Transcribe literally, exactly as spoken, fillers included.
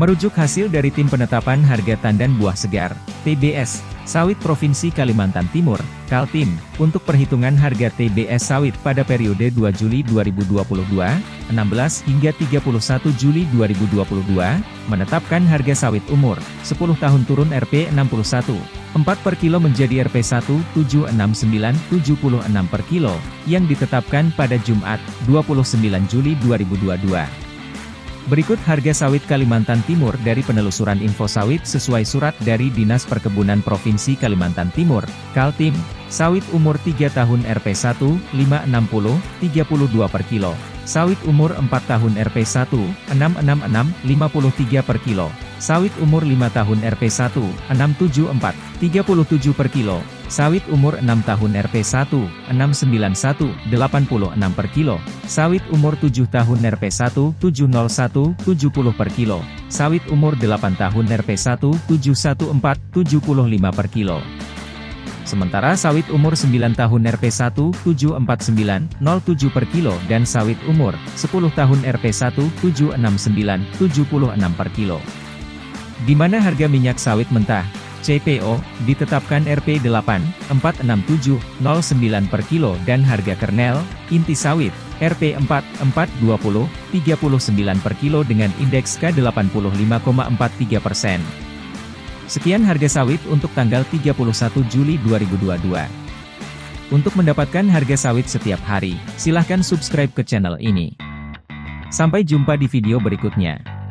Merujuk hasil dari Tim Penetapan Harga Tandan Buah Segar, T B S, Sawit Provinsi Kalimantan Timur, Kaltim, untuk perhitungan harga T B S sawit pada periode dua Juli dua ribu dua puluh dua, enam belas hingga tiga puluh satu Juli dua ribu dua puluh dua, menetapkan harga sawit umur sepuluh tahun turun R P enam puluh satu, empat per kilo menjadi R P satu koma tujuh enam sembilan tujuh enam per kilo, yang ditetapkan pada Jumat, dua puluh sembilan Juli dua ribu dua puluh dua. Berikut harga sawit Kalimantan Timur dari penelusuran info sawit sesuai surat dari Dinas Perkebunan Provinsi Kalimantan Timur, Kaltim. Sawit umur tiga tahun R P satu koma lima enam nol tiga dua per kilo. Sawit umur empat tahun R P satu koma enam enam enam lima tiga per kilo. Sawit umur lima tahun R P satu koma enam tujuh empat tiga tujuh per kilo. Sawit umur enam tahun R P satu koma enam sembilan satu delapan enam per kilo, sawit umur tujuh tahun R P satu koma tujuh nol satu tujuh nol per kilo, sawit umur delapan tahun R P satu koma tujuh satu empat tujuh lima per kilo. Sementara sawit umur sembilan tahun R P satu koma tujuh empat sembilan nol tujuh per kilo dan sawit umur sepuluh tahun R P satu koma tujuh enam sembilan tujuh enam per kilo. Di mana harga minyak sawit mentah C P O ditetapkan R P delapan koma empat enam tujuh nol sembilan per kilo dan harga kernel inti sawit R P empat koma empat dua nol tiga sembilan per kilo dengan indeks K delapan puluh lima koma empat tiga persen. Sekian harga sawit untuk tanggal tiga puluh satu Juli dua ribu dua puluh dua. Untuk mendapatkan harga sawit setiap hari, silahkan subscribe ke channel ini. Sampai jumpa di video berikutnya.